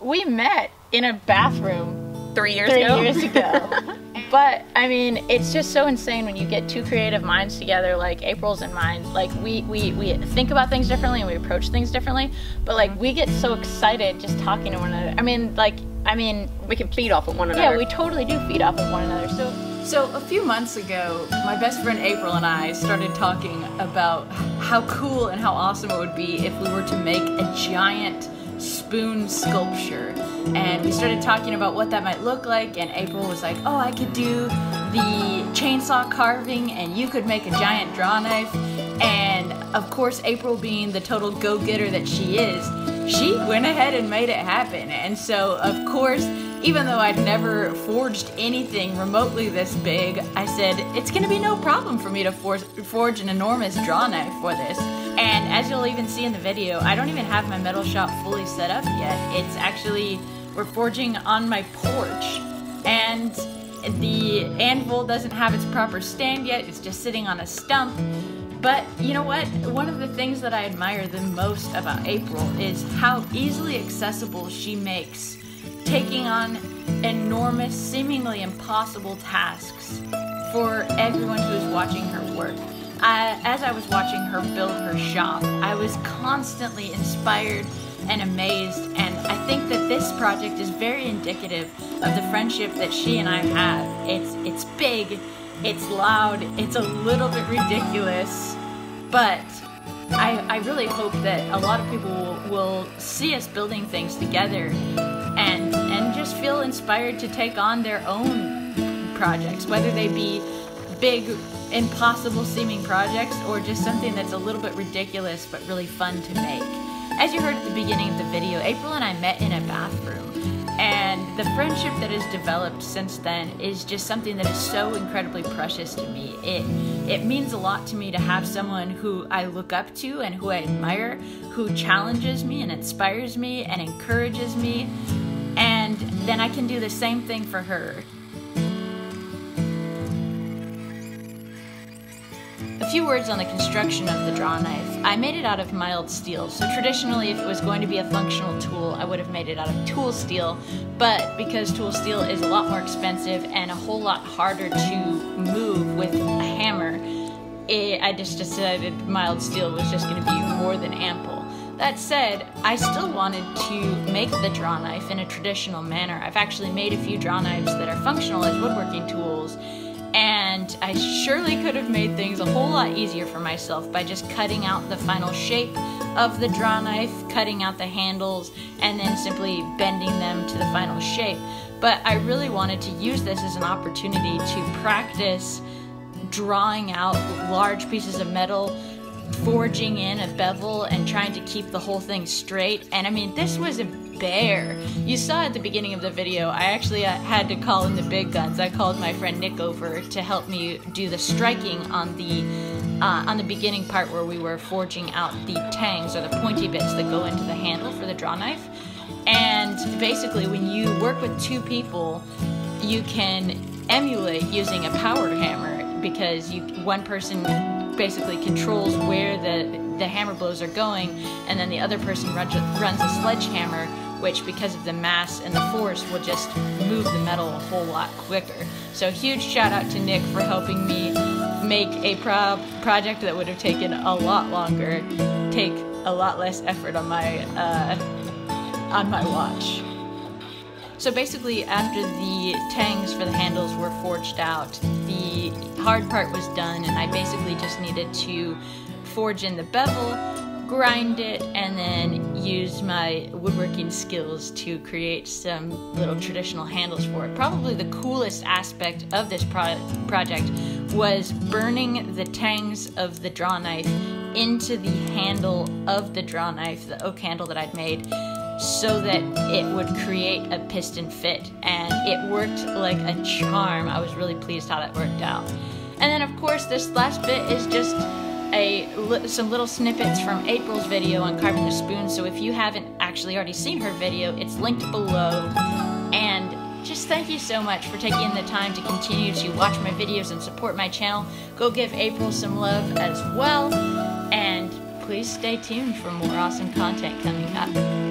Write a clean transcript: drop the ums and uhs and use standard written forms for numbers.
We met in a bathroom 3 years ago. But I mean, it's just so insane when you get two creative minds together, like April's and mine. Like we think about things differently and we approach things differently, but like we get so excited just talking to one another. I mean we can feed off of one another. Yeah, we totally do feed off of one another. So a few months ago, my best friend April and I started talking about how cool and how awesome it would be if we were to make a giant spoon sculpture, and we started talking about what that might look like, and April was like, oh, I could do the chainsaw carving and you could make a giant draw knife. And of course, April being the total go-getter that she is, she went ahead and made it happen. And so of course, even though I'd never forged anything remotely this big, I said, it's gonna be no problem for me to forge an enormous draw knife for this. And as you'll even see in the video, I don't even have my metal shop fully set up yet. It's actually, we're forging on my porch, and the anvil doesn't have its proper stand yet. It's just sitting on a stump. But you know what? One of the things that I admire the most about April is how easily accessible she makes taking on enormous, seemingly impossible tasks for everyone who is watching her work. As I was watching her build her shop, I was constantly inspired and amazed, and I think that this project is very indicative of the friendship that she and I have. It's big, it's loud, it's a little bit ridiculous, but I really hope that a lot of people will see us building things together and just feel inspired to take on their own projects, whether they be big, impossible seeming projects or just something that's a little bit ridiculous but really fun to make. As you heard at the beginning of the video, April and I met in a bathroom, and the friendship that has developed since then is just something that is so incredibly precious to me. It means a lot to me to have someone who I look up to and who I admire, who challenges me and inspires me and encourages me, and then I can do the same thing for her. A few words on the construction of the draw knife. I made it out of mild steel, so traditionally if it was going to be a functional tool, I would have made it out of tool steel, but because tool steel is a lot more expensive and a whole lot harder to move with a hammer, I just decided mild steel was just going to be more than ample. That said, I still wanted to make the draw knife in a traditional manner. I've actually made a few draw knives that are functional as woodworking tools, and I surely could have made things a whole lot easier for myself by just cutting out the final shape of the draw knife, cutting out the handles, and then simply bending them to the final shape. But I really wanted to use this as an opportunity to practice drawing out large pieces of metal, forging in a bevel, and trying to keep the whole thing straight. And I mean, this was a bear. You saw at the beginning of the video, I actually had to call in the big guns. I called my friend Nick over to help me do the striking on the beginning part where we were forging out the tangs, or the pointy bits that go into the handle for the draw knife. And basically, when you work with two people, you can emulate using a power hammer, because one person basically controls where the hammer blows are going, and then the other person runs a sledgehammer, which because of the mass and the force will just move the metal a whole lot quicker. So huge shout out to Nick for helping me make a project that would have taken a lot longer, take a lot less effort on my watch. So basically, after the tangs for the handles were forged out, the hard part was done, and I basically just needed to forge in the bevel, grind it, and then use my woodworking skills to create some little traditional handles for it. Probably the coolest aspect of this project was burning the tangs of the draw knife into the handle of the draw knife, the oak handle that I'd made, so that it would create a piston fit, and it worked like a charm. I was really pleased how that worked out. And then of course, this last bit is just some little snippets from April's video on carving the spoon. So if you haven't actually already seen her video, it's linked below. And just thank you so much for taking the time to continue to watch my videos and support my channel. Go give April some love as well, and please stay tuned for more awesome content coming up.